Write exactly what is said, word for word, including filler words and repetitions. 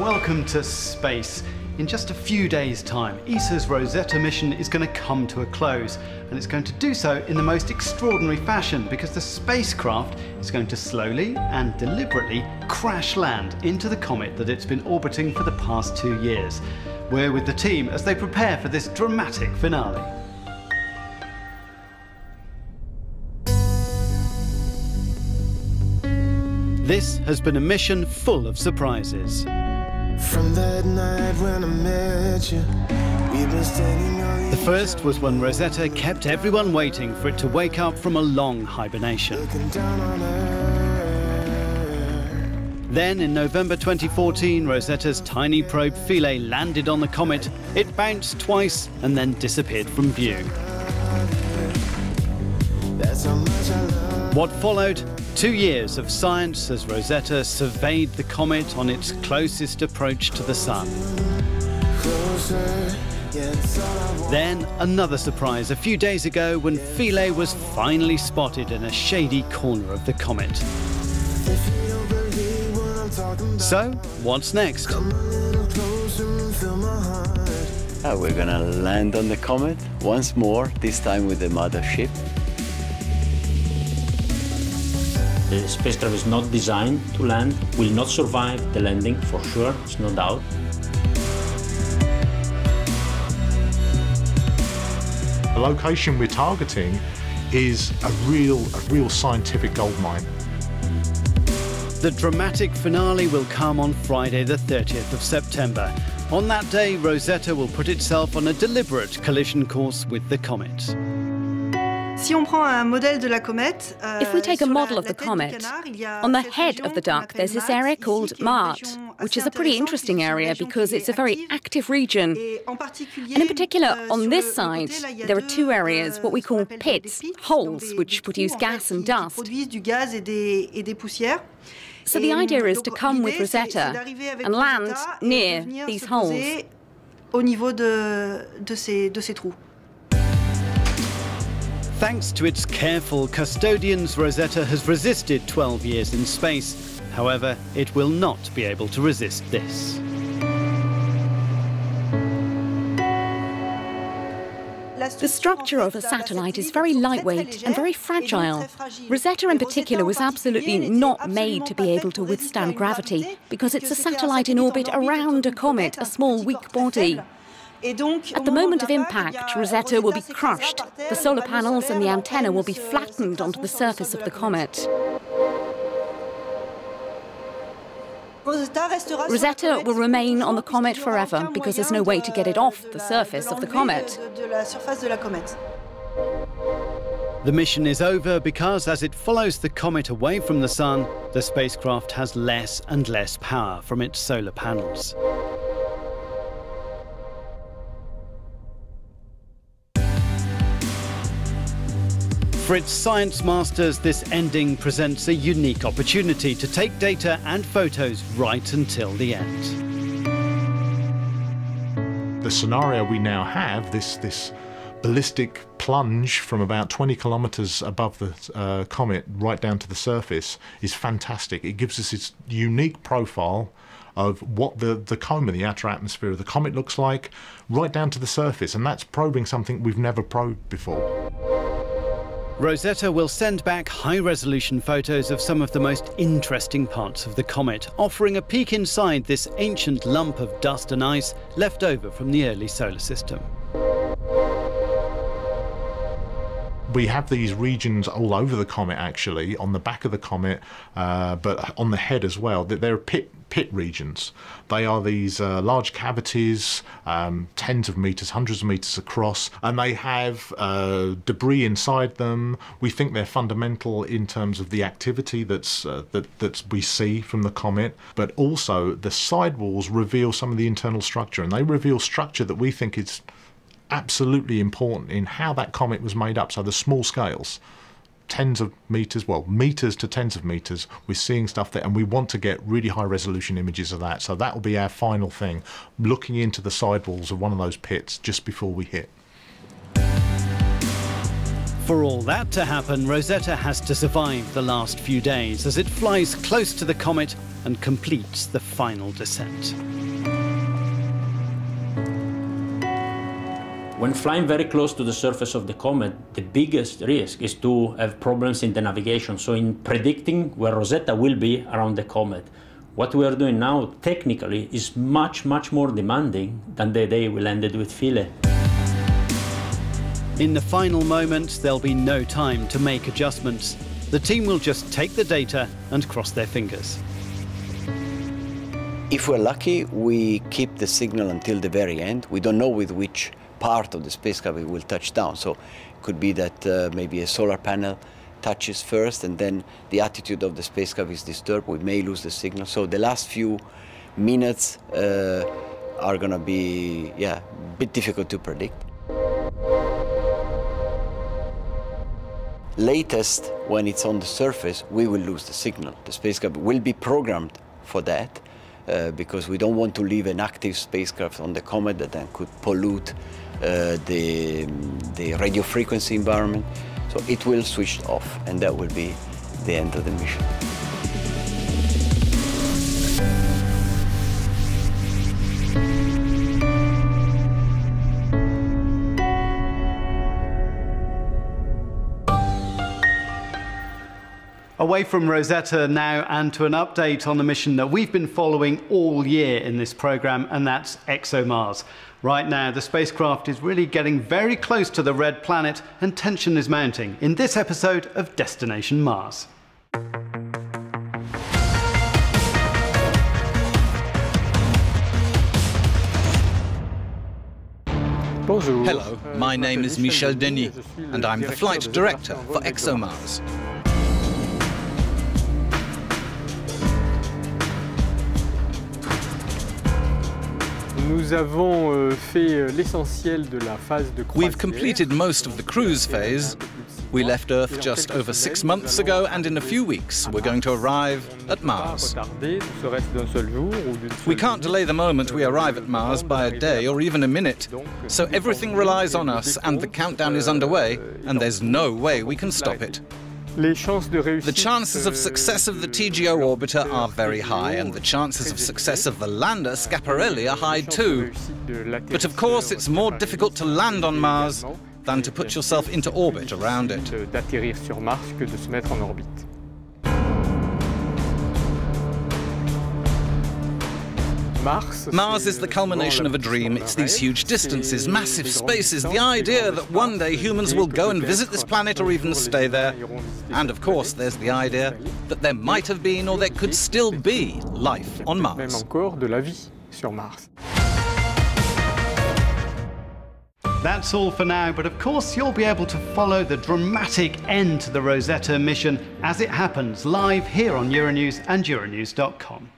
welcome to space. In just a few days' time, E S A's Rosetta mission is going to come to a close, and it's going to do so in the most extraordinary fashion because the spacecraft is going to slowly and deliberately crash land into the comet that it's been orbiting for the past two years. We're with the team as they prepare for this dramatic finale. This has been a mission full of surprises. From that night when I met you, we've been standing on. The first was when Rosetta kept everyone waiting for it to wake up from a long hibernation. Then in November twenty fourteen, Rosetta's tiny probe Philae landed on the comet. It bounced twice and then disappeared from view. What followed? Two years of science as Rosetta surveyed the comet on its closest approach to the sun. Then another surprise a few days ago when Philae was finally spotted in a shady corner of the comet. So, what's next? Oh, we're gonna land on the comet once more, this time with the mothership. The spacecraft is not designed to land, will not survive the landing for sure, it's no doubt. The location we're targeting is a real, a real scientific goldmine. The dramatic finale will come on Friday the thirtieth of September. On that day, Rosetta will put itself on a deliberate collision course with the comet. If we take a model of the comet, on the head of the duck there's this area called Maat, which is a pretty interesting area because it's a very active region. And in particular, on this side, there are two areas, what we call pits, holes, which produce gas and dust. So the idea is to come with Rosetta and land near these holes. Thanks to its careful custodians, Rosetta has resisted twelve years in space. However, it will not be able to resist this. The structure of a satellite is very lightweight and very fragile. Rosetta in particular was absolutely not made to be able to withstand gravity because it's a satellite in orbit around a comet, a small weak body. At the moment of impact, Rosetta will be crushed. The solar panels and the antenna will be flattened onto the surface of the comet. Rosetta will remain on the comet forever because there's no way to get it off the surface of the comet. The mission is over because as it follows the comet away from the sun, the spacecraft has less and less power from its solar panels. For its science masters, this ending presents a unique opportunity to take data and photos right until the end. The scenario we now have, this, this ballistic plunge from about twenty kilometres above the uh, comet right down to the surface, is fantastic. It gives us its unique profile of what the, the coma, the outer atmosphere of the comet looks like, right down to the surface, and that's probing something we've never probed before. Rosetta will send back high-resolution photos of some of the most interesting parts of the comet, offering a peek inside this ancient lump of dust and ice left over from the early solar system. We have these regions all over the comet, actually, on the back of the comet, uh, but on the head as well. They're pit, pit regions. They are these uh, large cavities, um, tens of metres, hundreds of metres across, and they have uh, debris inside them. We think they're fundamental in terms of the activity that's, uh, that that's we see from the comet, but also the sidewalls reveal some of the internal structure, and they reveal structure that we think is absolutely important in how that comet was made up. So the small scales, tens of meters, well, meters to tens of meters, we're seeing stuff there, and we want to get really high resolution images of that. So that will be our final thing, looking into the sidewalls of one of those pits just before we hit. For all that to happen, Rosetta has to survive the last few days as it flies close to the comet and completes the final descent. When flying very close to the surface of the comet, the biggest risk is to have problems in the navigation, so in predicting where Rosetta will be around the comet. What we are doing now, technically, is much, much more demanding than the day we landed with Philae. In the final moments, there'll be no time to make adjustments. The team will just take the data and cross their fingers. If we're lucky, we keep the signal until the very end. We don't know with which part of the spacecraft it will touch down. So it could be that uh, maybe a solar panel touches first and then the attitude of the spacecraft is disturbed. We may lose the signal. So the last few minutes uh, are going to be, yeah, a bit difficult to predict. Latest, when it's on the surface, we will lose the signal. The spacecraft will be programmed for that. Uh, because we don't want to leave an active spacecraft on the comet that then could pollute uh, the, the radio frequency environment. So it will switch off, and that will be the end of the mission. Away from Rosetta now and to an update on the mission that we've been following all year in this programme, and that's ExoMars. Right now, the spacecraft is really getting very close to the red planet and tension is mounting in this episode of Destination Mars. Hello, my name is Michel Denis and I'm the flight director for ExoMars. We've completed most of the cruise phase. We left Earth just over six months ago, and in a few weeks we're going to arrive at Mars. We can't delay the moment we arrive at Mars by a day or even a minute, so everything relies on us, and the countdown is underway, and there's no way we can stop it. The chances of success of the T G O orbiter are very high, and the chances of success of the lander, Schiaparelli, are high too. But of course it's more difficult to land on Mars than to put yourself into orbit around it. Mars is the culmination of a dream. It's these huge distances, massive spaces, the idea that one day humans will go and visit this planet or even stay there. And of course, there's the idea that there might have been or there could still be life on Mars. That's all for now, but of course you'll be able to follow the dramatic end to the Rosetta mission as it happens live here on Euronews and Euronews dot com.